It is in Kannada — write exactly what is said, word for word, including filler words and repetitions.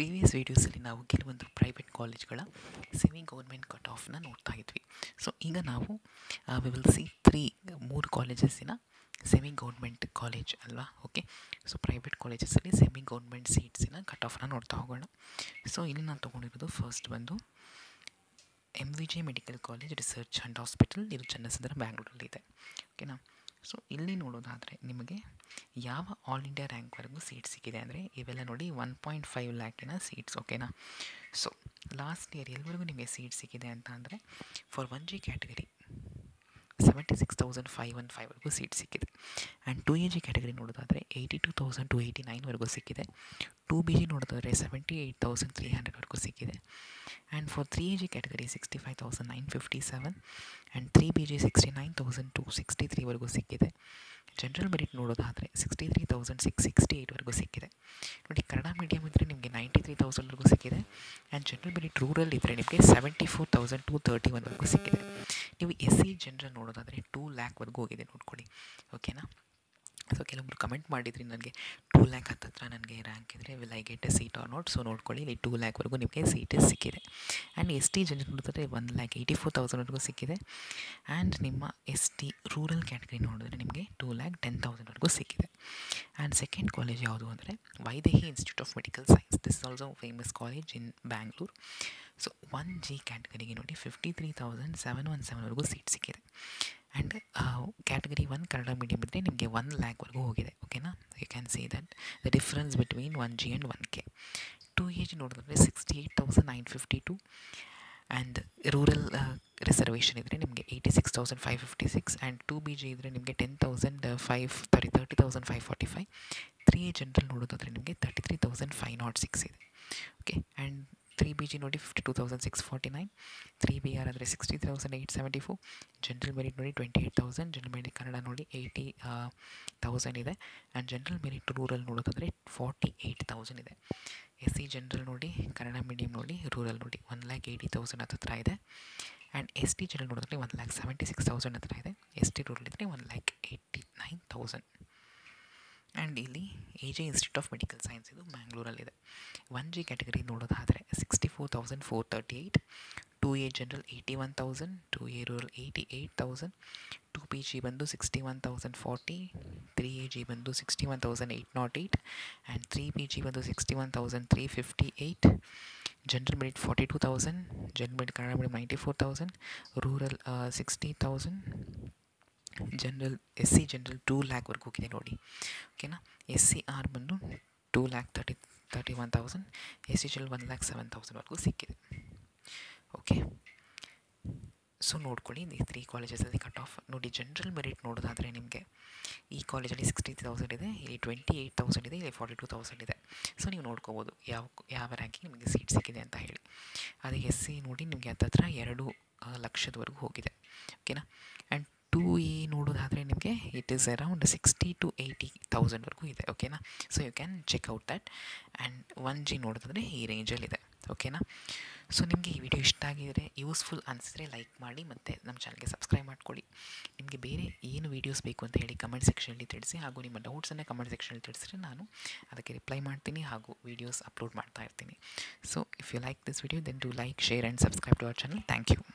previous videos alli naavu kelvondu private college gala semi government cut off na ನೋಡ್ತಾ ಇದ್ವಿ. So iga naavu we will see three more colleges ina semi government college alva. Okay, so private colleges alli semi government seats ina cut off na ನೋಡ್ತಾ ಹೋಗೋಣ. So ಇಲ್ಲಿ ನಾನು ತಗೊಂಡಿರೋದು first ಬಂದು M V J Medical College Research and Hospital, ಇದು ಚನ್ನಸಂದ್ರ ಬೆಂಗಳೂರಲ್ಲಿ ಇದೆ. ಓಕೆನಾ. ಸೊ ಇಲ್ಲಿ ನೋಡೋದಾದರೆ ನಿಮಗೆ ಯಾವ ಆಲ್ ಇಂಡಿಯಾ ರ್ಯಾಂಕ್ವರೆಗೂ ಸೀಟ್ ಸಿಕ್ಕಿದೆ ಅಂದರೆ ಇವೆಲ್ಲ ನೋಡಿ ಒನ್ ಪಾಯಿಂಟ್ ಫೈವ್ ಲ್ಯಾಕಿನ ಸೀಟ್ಸ್. ಓಕೆನಾ. ಸೊ ಲಾಸ್ಟ್ ಇಯರ್ ಎಲ್ಲಿವರೆಗೂ ನಿಮಗೆ ಸೀಟ್ ಸಿಕ್ಕಿದೆ ಅಂತ ಅಂದರೆ for one G category seventy six thousand five one ಫೈವ್ವರೆಗೂ ಸೀಟ್ ಸಿಕ್ಕಿದೆ. And two A G category ನೋಡೋದಾದರೆ eighty two thousand two eighty ನೈನ್ವರೆಗೂ ಸಿಕ್ಕಿದೆ. ಟು ಬಿ ಜಿ ನೋಡೋದಾದರೆ ಸೆವೆಂಟಿ ಏಯ್ಟ್ ತೌಸಂಡ್ ತ್ರೀ ಹಂಡ್ರೆಡ್ವರೆಗೂ ಸಿಕ್ಕಿದೆ. And for three A G category sixty five thousand nine fifty seven and three B G sixty nine thousand two sixty ತ್ರೀವರೆಗೂ ಸಿಕ್ಕಿದೆ. ಜನರಲ್ ಮೆರಿಟ್ ನೋಡೋದಾದರೆ sixty three thousand six sixty ಏಯ್ಟ್ವರೆಗೂ ಸಿಕ್ಕಿದೆ. ನೋಡಿ ಕನ್ನಡ ಮೀಡಿಯಮ್ ಇದ್ದರೆ ನಿಮಗೆ ನೈಂಟಿ ತ್ರೀ ತೌಸಂಡ್ವರೆಗೂ ಸಿಕ್ಕಿದೆ. ಆ್ಯಂಡ್ ಜನರಲ್ ಮೆರಿಟ್ ರೂರಲ್ ಇದ್ದರೆ ನಿಮಗೆ seventy four thousand two thirty ಒನ್ವರೆಗೂ ಸಿಕ್ಕಿದೆ. ನೀವು ಎಸ್ ಸಿ ಜನರಲ್ ನೋಡೋದಾದರೆ ಟೂ ಲ್ಯಾಕ್ವರೆಗೂ ಹೋಗಿದೆ ನೋಡ್ಕೊಳ್ಳಿ. ಓಕೆನಾ. ಸೊ ಕೆಲವೊಬ್ರು ಕಮೆಂಟ್ ಮಾಡಿದ್ರಿ ನನಗೆ ಟೂ ಲ್ಯಾಕ್ ಹತ್ತತ್ರ ನನಗೆ ರ್ಯಾಂಕ್ ಇದ್ದರೆ will I get a seat or not. So ನೋಡ್ಕೊಳ್ಳಿ ಇಲ್ಲಿ ಟೂ ಲ್ಯಾಕ್ವರೆಗೂ ನಿಮಗೆ ಸೀಟ್ ಸಿಕ್ಕಿದೆ. ಆ್ಯಂಡ್ ಎಸ್ ಟಿ ಜನರಲ್ ನೋಡಿದ್ರೆ ಒನ್ ಲ್ಯಾಕ್ ಏಯ್ಟಿ ಫೋರ್ ತೌಸಂಡ್ವರೆಗೂ ಸಿಕ್ಕಿದೆ. ಆ್ಯಂಡ್ ನಿಮ್ಮ ಎಸ್ ಟಿ ರೂರಲ್ ಕ್ಯಾಟಗರಿ ನೋಡಿದ್ರೆ ನಿಮಗೆ ಟೂ ಲ್ಯಾಕ್ ಟೆನ್ ತೌಸಂಡ್ವರೆಗೂ ಸಿಕ್ಕಿದೆ. ಆ್ಯಂಡ್ ಸೆಕೆಂಡ್ ಕಾಲೇಜ್ ಯಾವುದು ಅಂದರೆ Vaidehi institute of medical science. This is also famous college in Bangalore. So one G ಕ್ಯಾಟಗರಿಗೆ ನೋಡಿ fifty three thousand seven one ಸೆವೆನ್ವರೆಗೂ ಸೀಟ್ ಸಿಕ್ಕಿದೆ. And category one Kannada medium ಇದ್ದರೆ ನಿಮಗೆ ಒನ್ ಲ್ಯಾಕ್ವರೆಗೂ ಹೋಗಿದೆ. ಓಕೆನಾ. You can see that the difference between one G and one K. Two A G ನೋಡಿದ್ರೆ sixty eight thousand nine fifty two and rural reservation ಇದ್ದರೆ ನಿಮಗೆ eighty six thousand five fifty six and two B G ಇದ್ದರೆ ನಿಮಗೆ ten thousand five sorry thirty thousand five forty five. Three A general ನೋಡೋದಾದರೆ ನಿಮಗೆ thirty three thousand five naught six ಇದೆ. Okay. And three B G ನೋಡಿ fifty two thousand six forty nine. Three B R ಆದರೆ sixty thousand eight seventy four. General merit ನೋಡಿ twenty eight thousand. General merit Kannada ನೋಡಿ ಏಯ್ಟಿ ತೌಸಂಡ್ ಇದೆ. ಆ್ಯಂಡ್ ಜನರಲ್ ಮೆರಿಟ್ ರೂರಲ್ ನೋಡೋದಾದರೆ ಫಾರ್ಟಿ ಏಯ್ಟ್ ತೌಸಂಡ್ ಇದೆ. ಎಸ್ ಸಿ ಜನರಲ್ ನೋಡಿ ಕನ್ನಡ ಮೀಡಿಯಮ್ ನೋಡಿ ರೂರಲ್ ನೋಡಿ ಒನ್ ಲ್ಯಾಕ್ ಏಯ್ಟಿ ತೌಸಂಡ್ ಹತ್ತಿರ ಇದೆ. ಆ್ಯಂಡ್ ಎಸ್ ಟಿ ಜನರಲ್ ನೋಡಿದ್ರೆ one lakh seventy six thousand ಹತ್ತಿರ ಇದೆ. ಎಸ್ ಟಿ ರೂರಲ್ ಇದ್ದರೆ one lakh eighty nine thousand. And ಇಲ್ಲಿ A J institute of medical science ಇದು ಮ್ಯಾಂಗ್ಳೂರಲ್ಲಿದೆ. ಒನ್ ಜಿ ಕ್ಯಾಟಗರಿ ನೋಡೋದಾದರೆ sixty four thousand four thirty eight. Two A general eighty one thousand. Two A rural eighty eight thousand. Two P G ಬಂದು sixty one thousand forty. Three A G ಬಂದು sixty one thousand eight naught eight. And three P G ಬಂದು sixty one thousand three fifty eight. General merit forty two thousand. General merit Kannada merit ninety four thousand. Rural sixty thousand. General S C general two ಲ್ಯಾಕ್ವರೆಗೂ ಹೋಗಿದೆ ನೋಡಿ. ಓಕೆನಾ. ಎಸ್ ಸಿ ಆರ್ ಬಂದು two lakh thirty thirty one thousand. S C general one lakh seven ತೌಸಂಡ್ವರೆಗೂ ಸಿಕ್ಕಿದೆ. ಓಕೆ. ಸೊ ನೋಡ್ಕೊಳ್ಳಿ ಈ ತ್ರೀ ಕಾಲೇಜಸಲ್ಲಿ ಕಟ್ ಆಫ್ ನೋಡಿ. ಜನರಲ್ ಮೆರಿಟ್ ನೋಡೋದಾದರೆ ನಿಮಗೆ ಈ ಕಾಲೇಜಲ್ಲಿ ಸಿಕ್ಸ್ಟಿ ತೌಸಂಡ್ ಇದೆ, ಇಲ್ಲಿ ಟ್ವೆಂಟಿ ಏಯ್ಟ್ ತೌಸಂಡ್ ಇದೆ, ಇಲ್ಲಿ ಫಾರ್ಟಿ ಟು ತೌಸಂಡ್ ಇದೆ. ಸೊ ನೀವು ನೋಡ್ಕೋಬೋದು ಯಾವ ಯಾವ ರ್ಯಾಂಕಿಗೆ ನಿಮಗೆ ಸೀಟ್ ಸಿಕ್ಕಿದೆ ಅಂತ ಹೇಳಿ. ಅದೇ ಎಸ್ ಸಿ ನೋಡಿ ನಿಮಗೆ ಹತ್ತತ್ರ ಎರಡು ಲಕ್ಷದವರೆಗೂ ಹೋಗಿದೆ. ಓಕೆನಾ. ಆ್ಯಂಡ್ ಟು ಎ ನೋಡೋದಾದರೆ ನಿಮಗೆ it is around sixty two eighty ತೌಸಂಡ್ವರೆಗೂ ಇದೆ. ಓಕೆನಾ. So you can check out that. And one G ನೋಡೋದಾದರೆ ಈ ರೇಂಜಲ್ಲಿದೆ. ಓಕೆನಾ. ಸೊ ನಿಮಗೆ ಈ ವಿಡಿಯೋ ಇಷ್ಟ ಆಗಿದರೆ, ಯೂಸ್ಫುಲ್ ಅನಿಸಿದರೆ ಲೈಕ್ ಮಾಡಿ ಮತ್ತು ನಮ್ಮ ಚಾನಲ್ಗೆ ಸಬ್ಸ್ಕ್ರೈಬ್ ಮಾಡ್ಕೊಳ್ಳಿ. ನಿಮಗೆ ಬೇರೆ ಏನು ವೀಡಿಯೋಸ್ ಬೇಕು ಅಂತ ಹೇಳಿ ಕಮೆಂಟ್ ಸೆಕ್ಷನಲ್ಲಿ ತಿಳಿಸಿ, ಹಾಗೂ ನಿಮ್ಮ ಡೌಟ್ಸನ್ನು ಕಮೆಂಟ್ ಸೆಕ್ಷನಲ್ಲಿ ತಿಳಿಸಿದ್ರೆ ನಾನು ಅದಕ್ಕೆ ರಿಪ್ಲೈ ಮಾಡ್ತೀನಿ ಹಾಗೂ ವೀಡಿಯೋಸ್ ಅಪ್ಲೋಡ್ ಮಾಡ್ತಾ ಇರ್ತೀನಿ. So if you like this video then do like, share and subscribe to our channel. Thank you.